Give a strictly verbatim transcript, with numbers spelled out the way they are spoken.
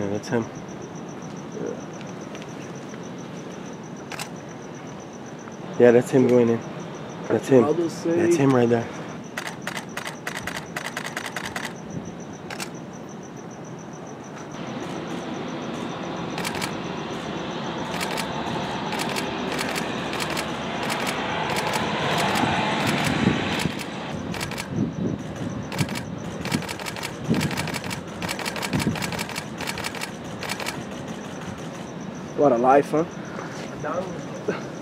Yeah, that's him. Yeah, yeah that's him going in. That's him. That's him right there. What a life, huh?